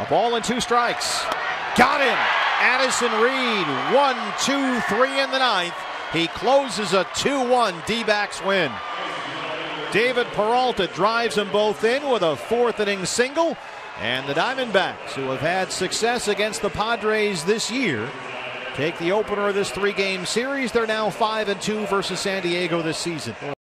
A ball and two strikes. Got him. Addison Reed, 1, 2, 3 in the ninth. He closes a 2-1 D-backs win. David Peralta drives them both in with a fourth inning single. And the Diamondbacks, who have had success against the Padres this year, take the opener of this 3-game series. They're now 5-2 versus San Diego this season.